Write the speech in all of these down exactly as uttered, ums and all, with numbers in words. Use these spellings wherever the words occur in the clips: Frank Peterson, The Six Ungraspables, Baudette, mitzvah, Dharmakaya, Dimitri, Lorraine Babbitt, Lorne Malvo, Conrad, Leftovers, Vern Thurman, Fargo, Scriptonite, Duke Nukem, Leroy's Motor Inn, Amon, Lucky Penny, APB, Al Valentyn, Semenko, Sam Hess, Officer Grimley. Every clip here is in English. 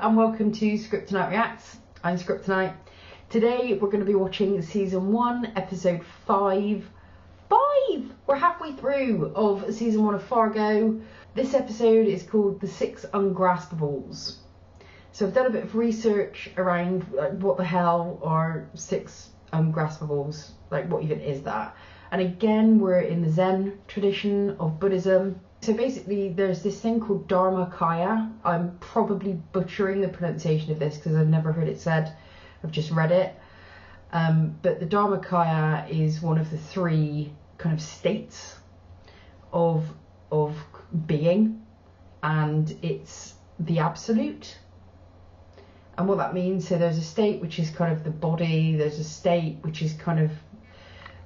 and welcome to Scriptonite Reacts. I'm Scriptonite. Today we're going to be watching season one, episode five. Five! We're halfway through of season one of Fargo. This episode is called The Six Ungraspables. So I've done a bit of research around like, what the hell are six ungraspables? Like what even is that? And again, we're in the Zen tradition of Buddhism. So basically there's this thing called Dharmakaya. I'm probably butchering the pronunciation of this because I've never heard it said. I've just read it. Um, but the Dharmakaya is one of the three kind of states of, of being. And it's the absolute. And what that means, so there's a state which is kind of the body. There's a state which is kind of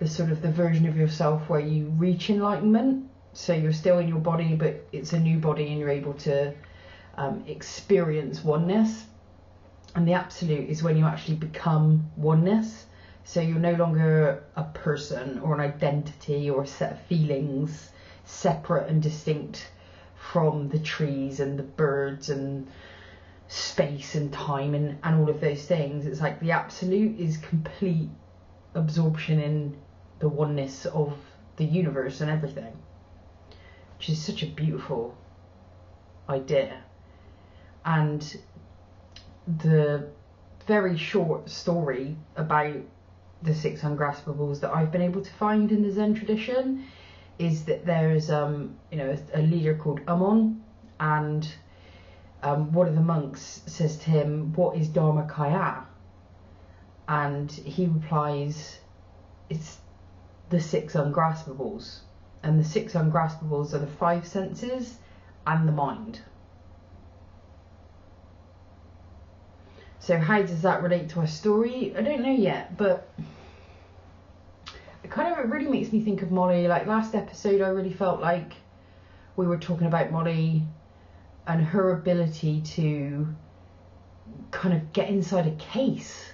the sort of the version of yourself where you reach enlightenment. So you're still in your body, but it's a new body and you're able to um, experience oneness. And the absolute is when you actually become oneness. So you're no longer a person or an identity or a set of feelings separate and distinct from the trees and the birds and space and time and, and all of those things. It's like the absolute is complete absorption in the oneness of the universe and everything. Which is such a beautiful idea. And the very short story about the six ungraspables that I've been able to find in the Zen tradition is that there's um you know a, a leader called Amon, and um, one of the monks says to him, "What is Dharmakaya?" And he replies, "It's the six ungraspables." And the six ungraspables are the five senses and the mind. So how does that relate to our story? I don't know yet, but it kind of it really makes me think of Molly. Like last episode, I really felt like we were talking about Molly and her ability to kind of get inside a case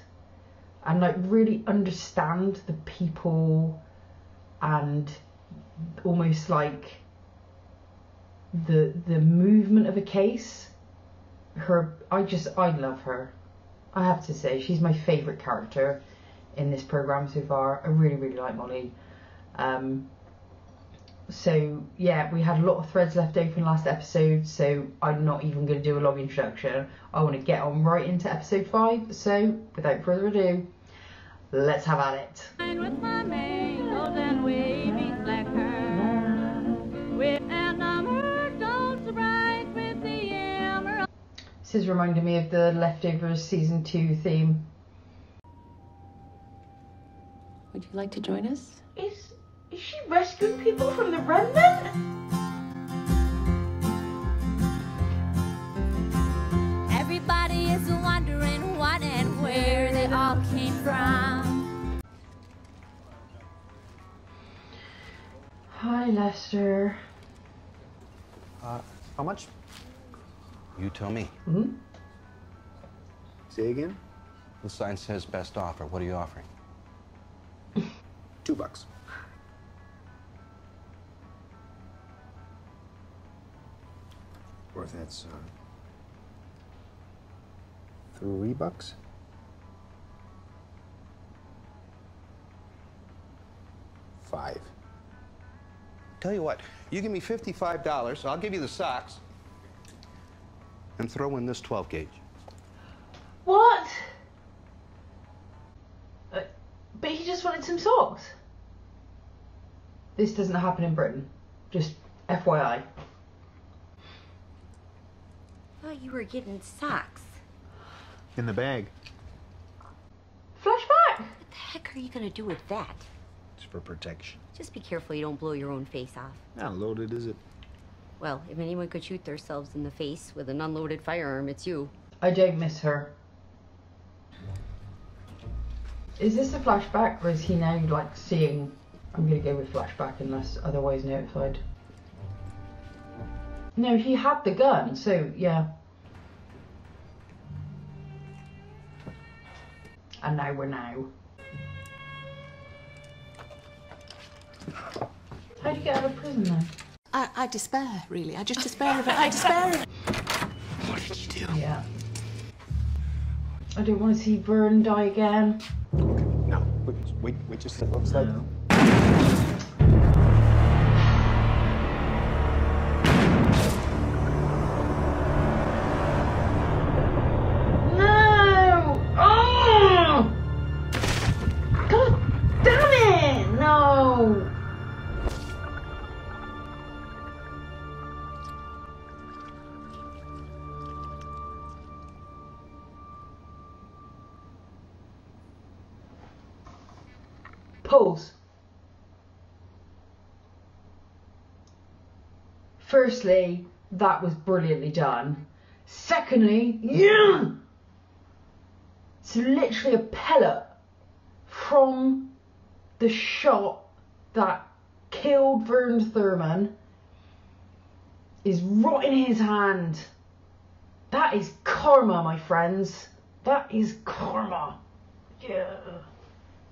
and like really understand the people and almost like the the movement of a case. Her, I just, I love her. I have to say, she's my favourite character in this programme so far. I really, really like Molly. Um, so, yeah, we had a lot of threads left open last episode, so I'm not even going to do a long introduction. I want to get on right into episode five, so without further ado, let's have at it. With my mangoes and waving black hair, with an emerald bright with the emerald. This is reminding me of the Leftovers season two theme. Would you like to join us? Is is she rescuing people from the remnant? Everybody is wondering what and where they all came from. Hi, Lester. Uh, how much? You tell me. Mm-hmm. Say again? The sign says best offer. What are you offering? Two bucks. Or if that's, uh, three bucks? Five. Tell you what, you give me fifty-five dollars, I'll give you the socks, and throw in this twelve gauge. What? Uh, but he just wanted some socks. This doesn't happen in Britain. Just F Y I. Oh, you were getting socks. In the bag. Flashback! What the heck are you going to do with that? For protection. Just be careful you don't blow your own face off. Not loaded, is it? Well, if anyone could shoot themselves in the face with an unloaded firearm, it's you. I don't miss her. Is this a flashback, or is he now like seeing? I'm gonna go with flashback unless otherwise notified. No, he had the gun, so yeah. And now we're now. How do you get out of prison then? I, I despair, really. I just despair of it. I despair of it. What did you do? Yeah. I don't want to see Vern die again. Okay, no, we, we, we just sit outside. No. Firstly, that was brilliantly done. Secondly, yeah! It's literally a pellet from the shot that killed Vern Thurman is rot in his hand. That is karma, my friends. That is karma. Yeah.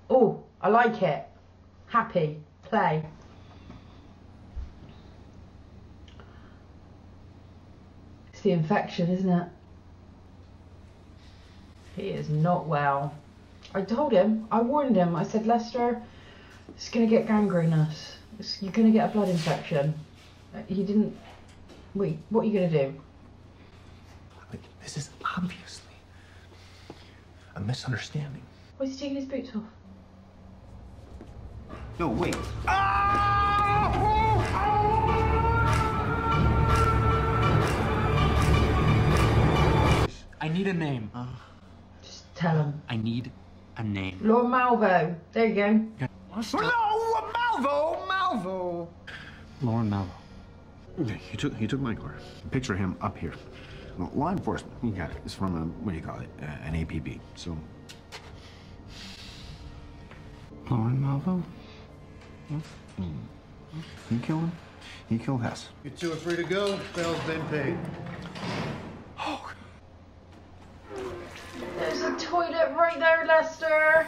Oh, I like it. Happy. Play. It's the infection, isn't it? He is not well. I told him. I warned him. I said, Lester, it's going to get gangrenous. It's, you're going to get a blood infection. He didn't... Wait, what are you going to do? This is obviously a misunderstanding. Why is he taking his boots off? No, wait. Ah! Oh! Oh! I need a name. Uh, Just tell him. I need a name. Lorne Malvo. There you go. Okay. No, Malvo, Malvo. Lorne Malvo. He took, he took my car. Picture him up here. Well, law enforcement. You got it. It's from a, what do you call it? Uh, an A P B. So. Lorne Malvo? Mm. You kill him. You kill Hess. You two are free to go. Bell's been paid. Oh. There's a toilet right there, Lester.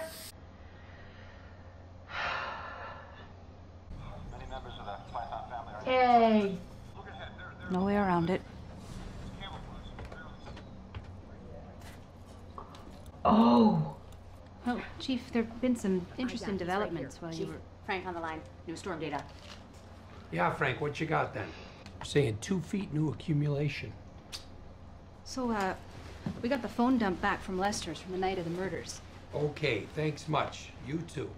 Many members of that Python family are Yay. Look ahead. They're, they're no way around it. Oh. Well, Chief, there have been some interesting developments right while you were... Frank on the line. New storm data. Yeah, Frank, what you got then? We're saying two feet new accumulation. So, uh, we got the phone dump back from Lester's from the night of the murders. Okay, thanks much. You too.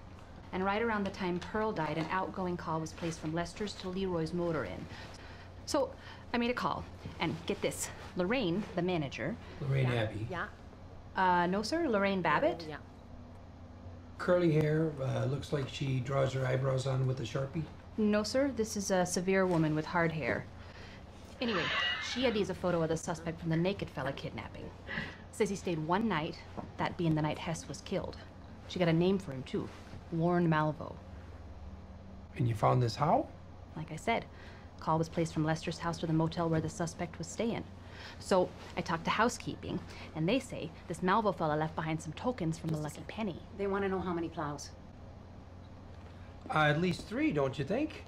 And right around the time Pearl died, an outgoing call was placed from Lester's to Leroy's Motor Inn. So, I made a call. And get this, Lorraine, the manager... Lorraine yeah. Abbey. Yeah. Uh, no, sir, Lorraine Babbitt. Yeah. Curly hair, uh, looks like she draws her eyebrows on with a Sharpie? No, sir. This is a severe woman with hard hair. Anyway, she I Ds a photo of the suspect from the naked fella kidnapping. Says he stayed one night, that being the night Hess was killed. She got a name for him, too. Lorne Malvo. And you found this how? Like I said, call was placed from Lester's house to the motel where the suspect was staying. So I talked to housekeeping, and they say this Malvo fella left behind some tokens from the Lucky Penny. They want to know how many plows. Uh, at least three, don't you think?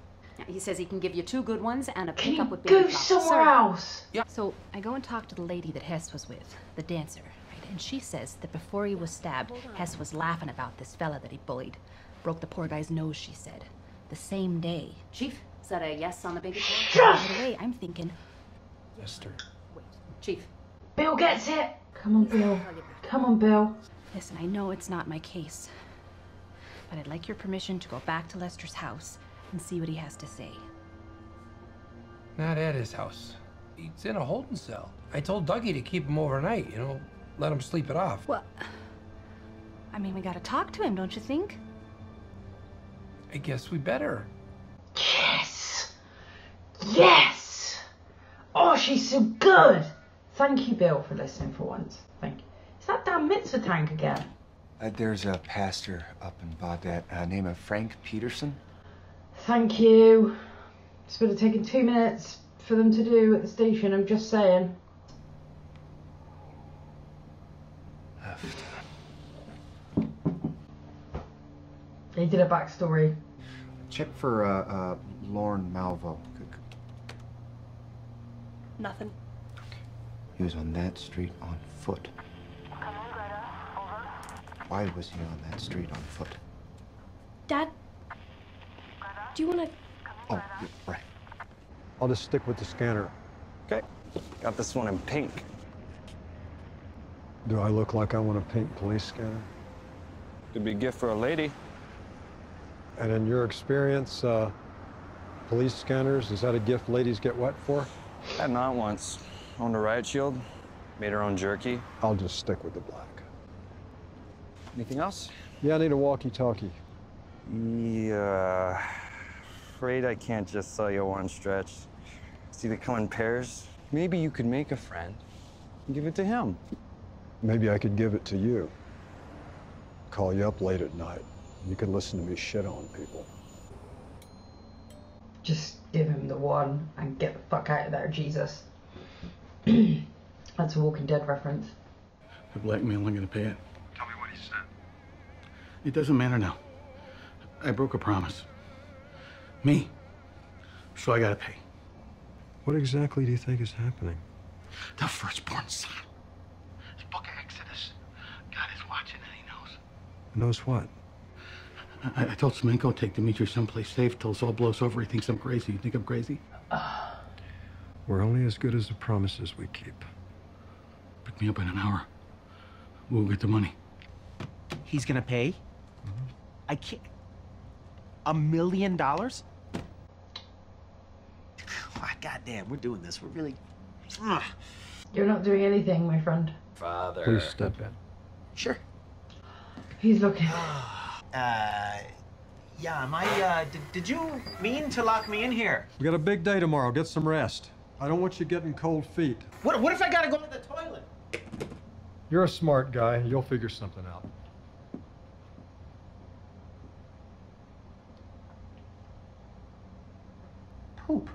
He says he can give you two good ones and a pickup with baby plows. Go somewhere else. Yeah. So I go and talk to the lady that Hess was with, the dancer, right? And she says that before he was stabbed, Hess was laughing about this fella that he bullied. Broke the poor guy's nose, she said. The same day. Chief, is that a yes on the baby plow? By the way, I'm thinking... Esther. Chief. Bill gets it! Come on, Bill. Come on, Bill. Listen, I know it's not my case, but I'd like your permission to go back to Lester's house and see what he has to say. Not at his house. He's in a holding cell. I told Dougie to keep him overnight, you know, let him sleep it off. Well, I mean, we gotta talk to him, don't you think? I guess we better. Yes! Yes! Oh, she's so good! Thank you, Bill, for listening for once. Thank you. Is that damn mitzvah tank again? Uh, there's a pastor up in Baudette, uh, name of Frank Peterson. Thank you. This would have taken two minutes for them to do at the station, I'm just saying. They did a backstory. Check for uh, uh, Lorne Malvo. Nothing. He was on that street on foot. Come on, Greta. Why was he on that street on foot? Dad, do you want to... Oh, right. I'll just stick with the scanner. Okay. Got this one in pink. Do I look like I want a pink police scanner? Could be a gift for a lady. And in your experience, uh, police scanners, is that a gift ladies get wet for? I had not once. Owned a riot shield, made her own jerky. I'll just stick with the black. Anything else? Yeah, I need a walkie-talkie. Yeah, afraid I can't just sell you one stretch. See, they come in pairs. Maybe you could make a friend and give it to him. Maybe I could give it to you. Call you up late at night. You could listen to me shit on people. Just give him the one and get the fuck out of there, Jesus. That's a Walking Dead reference. They're blackmailing you to pay it. Tell me what he said. It doesn't matter now. I broke a promise. Me. So I gotta pay. What exactly do you think is happening? The firstborn son. The book of Exodus. God is watching and he knows. Knows what? I, I told Semenko take Dimitri someplace safe till this all blows over. He thinks I'm crazy. You think I'm crazy? Uh, We're only as good as the promises we keep. Pick me up in an hour. We'll get the money. He's gonna pay? Mm-hmm. I can't... A million dollars? Goddamn, we're doing this. We're really... Ugh. You're not doing anything, my friend. Father... Please step in. Sure. He's looking. Uh... Yeah, my, uh... Did, did you mean to lock me in here? We got a big day tomorrow. Get some rest. I don't want you getting cold feet. What, what if I gotta go to the toilet? You're a smart guy. You'll figure something out. Poop.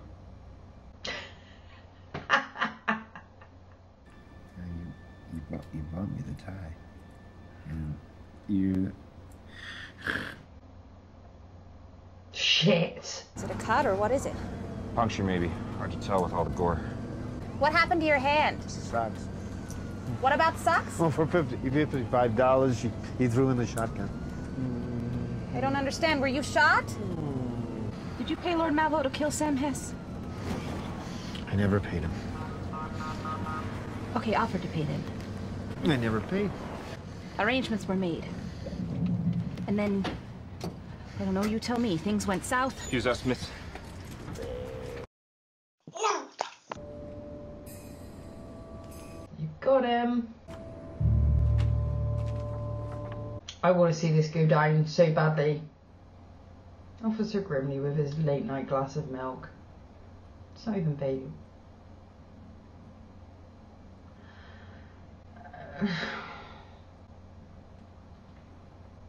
You bought, you bought me the tie. And you... Shit. Is it a cut or what is it? Puncture maybe. Hard to tell with all the gore. What happened to your hand? Socks. What about socks? Well, for fifty-five dollars, he, he threw in the shotgun. I don't understand. Were you shot? Did you pay Lorne Malvo to kill Sam Hess? I never paid him. Okay, offered to pay them. I never paid. Arrangements were made. And then, I don't know, you tell me, things went south. Excuse us, miss. You got him. I want to see this go down so badly. Officer Grimley with his late night glass of milk. It's not even baby.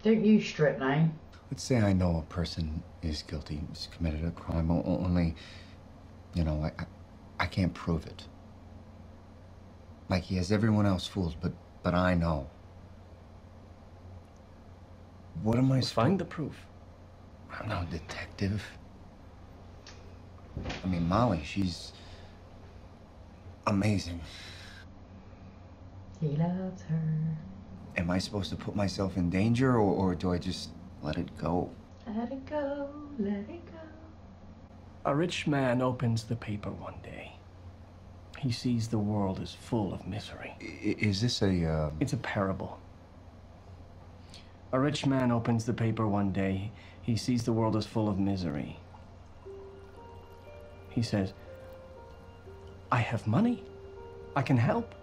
Don't you strip now. Let's say I know a person is guilty, has committed a crime, only, you know, I, I, I can't prove it. Like he has everyone else fooled, but, but I know. What am I supposed to find the proof? I'm no detective. I mean, Molly, she's amazing. He loves her. Am I supposed to put myself in danger, or, or do I just let it go? Let it go, let it go. A rich man opens the paper one day. He sees the world is full of misery. I, is this a... Uh... It's a parable. A rich man opens the paper one day. He sees the world is full of misery. He says, I have money. I can help.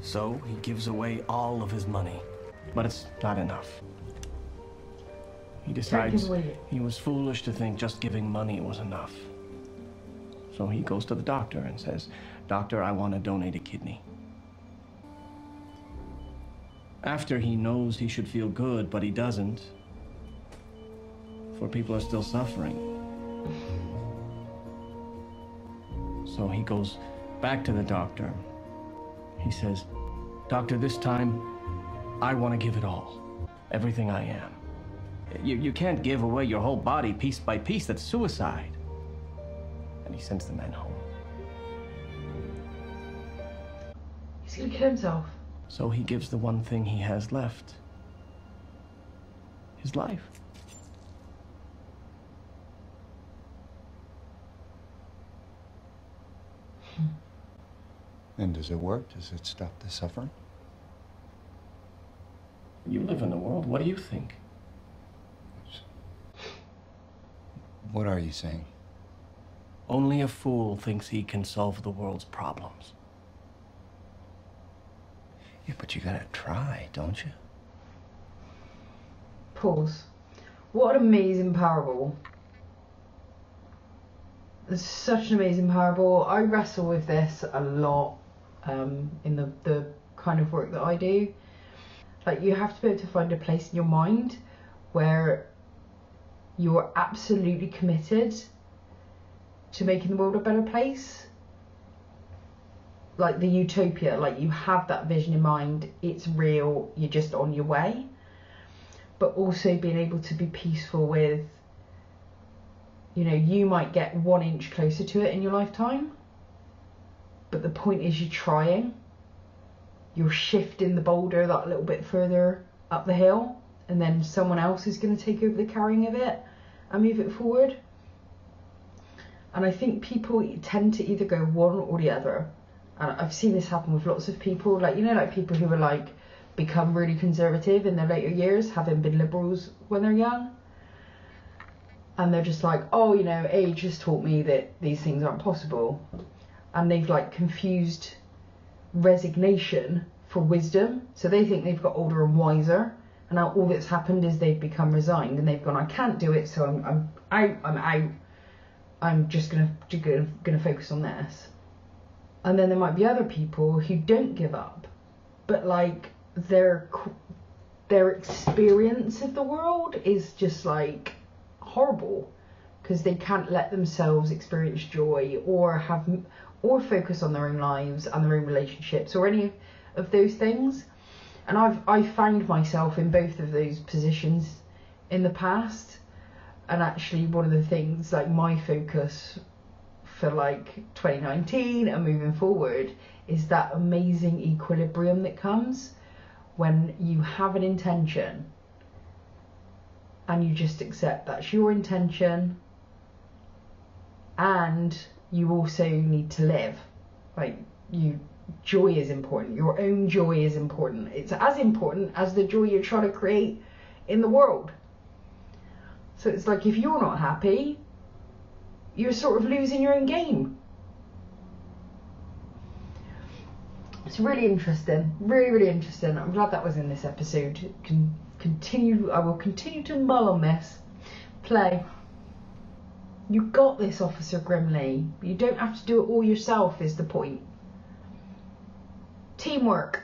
So he gives away all of his money, but it's not enough. He decides he was foolish to think just giving money was enough. So he goes to the doctor and says, Doctor, I want to donate a kidney. After he knows he should feel good, but he doesn't, for people are still suffering. So he goes back to the doctor. He says, Doctor, this time, I want to give it all. Everything I am. You, you can't give away your whole body piece by piece. That's suicide. And he sends the man home. He's going to kill himself. So he gives the one thing he has left. His life. And does it work? Does it stop the suffering? You live in the world. What do you think? What are you saying? Only a fool thinks he can solve the world's problems. Yeah, but you gotta try, don't you? Pause. What an amazing parable. It's such an amazing parable. I wrestle with this a lot um, in the, the kind of work that I do. Like, you have to be able to find a place in your mind where you are absolutely committed to making the world a better place. Like the utopia, like you have that vision in mind, it's real, you're just on your way. But also being able to be peaceful with, you know, you might get one inch closer to it in your lifetime, but the point is you're trying. You're shifting the boulder that little bit further up the hill, and then someone else is going to take over the carrying of it and move it forward. And I think people tend to either go one or the other. And I've seen this happen with lots of people, like, you know, like people who are like become really conservative in their later years, having been liberals when they're young. And they're just like, oh, you know, age has taught me that these things aren't possible. And they've like confused resignation for wisdom, so they think they've got older and wiser, and now all that's happened is they've become resigned and they've gone, I can't do it, so I'm I'm out, I'm out, I'm just gonna gonna focus on this. And then there might be other people who don't give up, but like their their experience of the world is just like horrible because they can't let themselves experience joy or have. Or focus on their own lives and their own relationships or any of those things. And I've I found myself in both of those positions in the past. And actually one of the things, like my focus for like twenty nineteen and moving forward, is that amazing equilibrium that comes when you have an intention and you just accept that's your intention, and you also need to live. Like, you, joy is important. Your own joy is important. It's as important as the joy you're trying to create in the world. So it's like, if you're not happy, you're sort of losing your own game. It's really interesting. Really, really interesting. I'm glad that was in this episode. Can continue. I will continue to mull on this. Play. You got this, Officer Grimley. You don't have to do it all yourself, is the point. Teamwork.